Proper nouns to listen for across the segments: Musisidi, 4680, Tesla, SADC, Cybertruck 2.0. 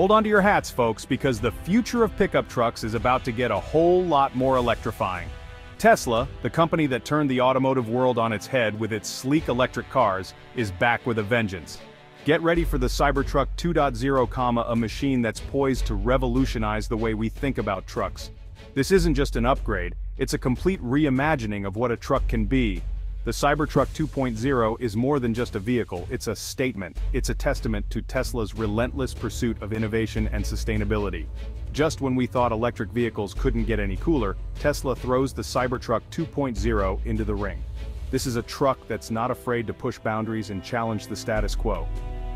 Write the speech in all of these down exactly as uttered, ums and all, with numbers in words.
Hold on to your hats, folks, because the future of pickup trucks is about to get a whole lot more electrifying. Tesla, the company that turned the automotive world on its head with its sleek electric cars, is back with a vengeance. Get ready for the Cybertruck two point oh, a machine that's poised to revolutionize the way we think about trucks. This isn't just an upgrade, it's a complete reimagining of what a truck can be. The Cybertruck two point oh is more than just a vehicle, it's a statement. It's a testament to Tesla's relentless pursuit of innovation and sustainability. Just when we thought electric vehicles couldn't get any cooler, Tesla throws the Cybertruck two point oh into the ring. This is a truck that's not afraid to push boundaries and challenge the status quo.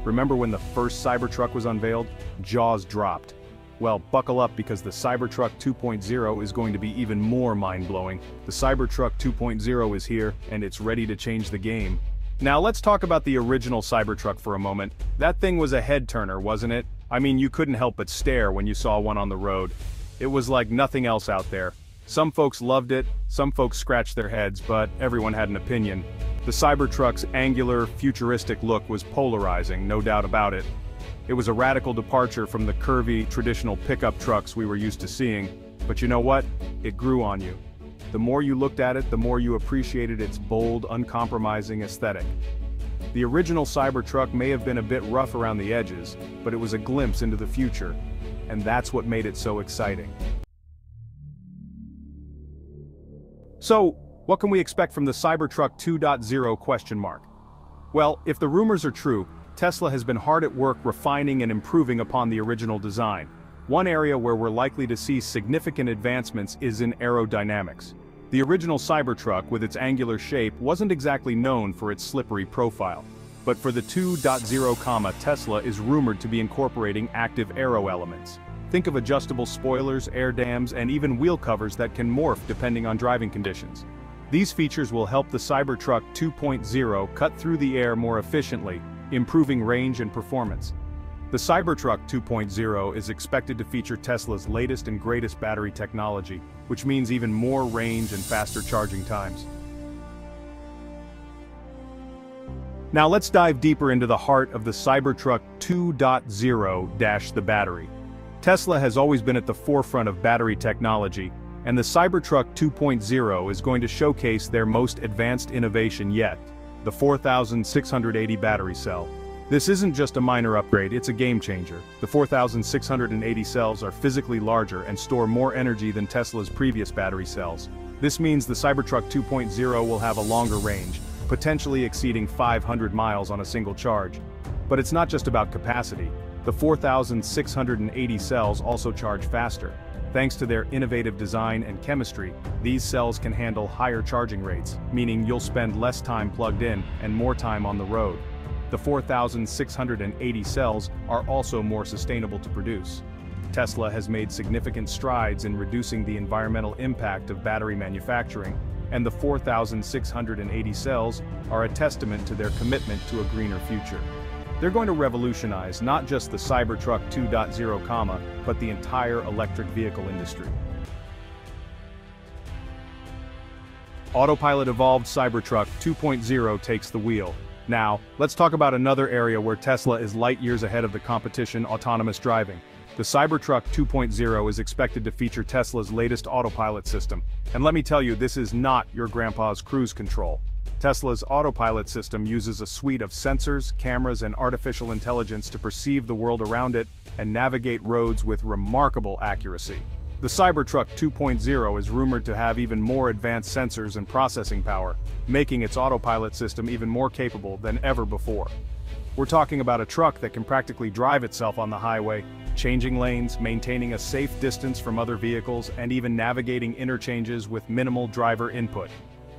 Remember when the first Cybertruck was unveiled? Jaws dropped. Well, buckle up, because the Cybertruck two point oh is going to be even more mind-blowing. The Cybertruck two point oh is here, and it's ready to change the game. Now let's talk about the original Cybertruck for a moment. That thing was a head-turner, wasn't it? I mean, you couldn't help but stare when you saw one on the road. It was like nothing else out there. Some folks loved it, some folks scratched their heads, but everyone had an opinion. The Cybertruck's angular, futuristic look was polarizing, no doubt about it. It was a radical departure from the curvy, traditional pickup trucks we were used to seeing, but you know what? It grew on you. The more you looked at it, the more you appreciated its bold, uncompromising aesthetic. The original Cybertruck may have been a bit rough around the edges, but it was a glimpse into the future, and that's what made it so exciting. So, what can we expect from the Cybertruck two point oh question mark? Well, if the rumors are true, Tesla has been hard at work refining and improving upon the original design. One area where we're likely to see significant advancements is in aerodynamics. The original Cybertruck, with its angular shape, wasn't exactly known for its slippery profile. But for the two point oh, Tesla is rumored to be incorporating active aero elements. Think of adjustable spoilers, air dams, and even wheel covers that can morph depending on driving conditions. These features will help the Cybertruck two point oh cut through the air more efficiently, improving range and performance. The Cybertruck two point oh is expected to feature Tesla's latest and greatest battery technology, which means even more range and faster charging times. Now let's dive deeper into the heart of the Cybertruck two point oh, the battery. Tesla has always been at the forefront of battery technology, and the Cybertruck two point oh is going to showcase their most advanced innovation yet, the four thousand six hundred eighty battery cell. This isn't just a minor upgrade, it's a game changer. The four thousand six hundred eighty cells are physically larger and store more energy than Tesla's previous battery cells. This means the Cybertruck two point oh will have a longer range, potentially exceeding five hundred miles on a single charge. But it's not just about capacity. The four thousand six hundred eighty cells also charge faster. Thanks to their innovative design and chemistry, these cells can handle higher charging rates, meaning you'll spend less time plugged in and more time on the road. The four thousand six hundred eighty cells are also more sustainable to produce. Tesla has made significant strides in reducing the environmental impact of battery manufacturing, and the four thousand six hundred eighty cells are a testament to their commitment to a greener future. They're going to revolutionize not just the Cybertruck two point oh, but the entire electric vehicle industry. Autopilot-evolved Cybertruck two point oh takes the wheel. Now, let's talk about another area where Tesla is light years ahead of the competition: autonomous driving. The Cybertruck two point oh is expected to feature Tesla's latest autopilot system. And let me tell you, this is not your grandpa's cruise control. Tesla's autopilot system uses a suite of sensors, cameras, and artificial intelligence to perceive the world around it and navigate roads with remarkable accuracy. The Cybertruck two point oh is rumored to have even more advanced sensors and processing power, making its autopilot system even more capable than ever before. We're talking about a truck that can practically drive itself on the highway, changing lanes, maintaining a safe distance from other vehicles, and even navigating interchanges with minimal driver input.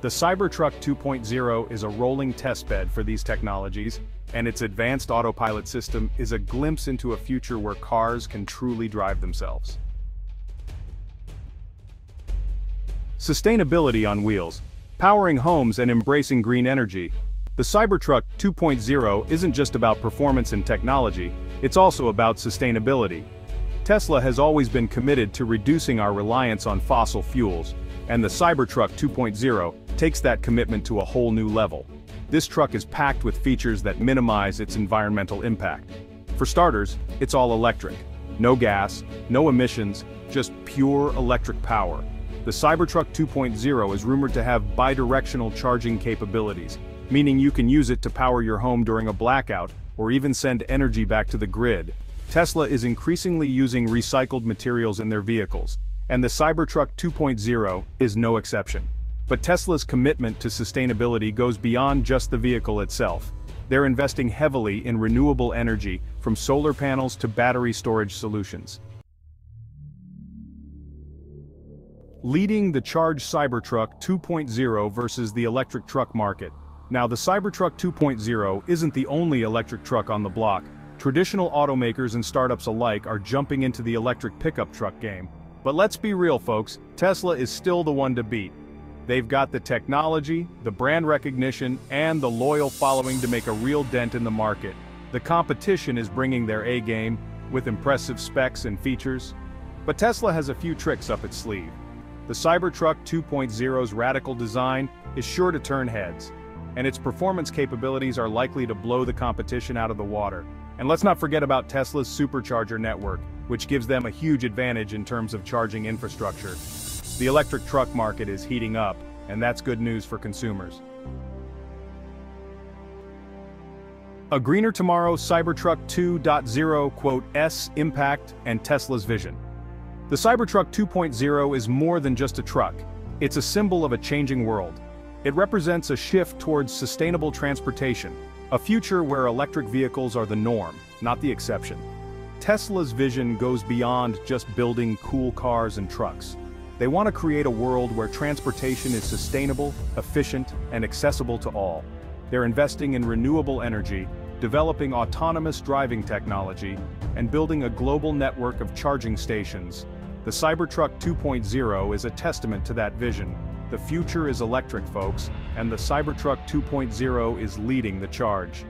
The Cybertruck two point oh is a rolling testbed for these technologies, and its advanced autopilot system is a glimpse into a future where cars can truly drive themselves. Sustainability on wheels, powering homes and embracing green energy. The Cybertruck two point oh isn't just about performance and technology, it's also about sustainability. Tesla has always been committed to reducing our reliance on fossil fuels, and the Cybertruck two point oh takes that commitment to a whole new level. This truck is packed with features that minimize its environmental impact. For starters, it's all electric. No gas, no emissions, just pure electric power. The Cybertruck two point oh is rumored to have bidirectional charging capabilities, meaning you can use it to power your home during a blackout or even send energy back to the grid. Tesla is increasingly using recycled materials in their vehicles, and the Cybertruck two point oh is no exception. But Tesla's commitment to sustainability goes beyond just the vehicle itself. They're investing heavily in renewable energy, from solar panels to battery storage solutions. Leading the charge, Cybertruck two point oh versus the electric truck market. Now, the Cybertruck two point oh isn't the only electric truck on the block. Traditional automakers and startups alike are jumping into the electric pickup truck game. But let's be real, folks, Tesla is still the one to beat. They've got the technology, the brand recognition, and the loyal following to make a real dent in the market. The competition is bringing their A-game, with impressive specs and features. But Tesla has a few tricks up its sleeve. The Cybertruck two point oh's radical design is sure to turn heads, and its performance capabilities are likely to blow the competition out of the water. And let's not forget about Tesla's supercharger network, which gives them a huge advantage in terms of charging infrastructure. The electric truck market is heating up, and that's good news for consumers. A greener tomorrow, Cybertruck two point oh's impact and Tesla's vision. The Cybertruck two point oh is more than just a truck. It's a symbol of a changing world. It represents a shift towards sustainable transportation, a future where electric vehicles are the norm, not the exception. Tesla's vision goes beyond just building cool cars and trucks. They want to create a world where transportation is sustainable, efficient, and accessible to all. They're investing in renewable energy, developing autonomous driving technology, and building a global network of charging stations. The Cybertruck two point oh is a testament to that vision. The future is electric, folks, and the Cybertruck two point oh is leading the charge.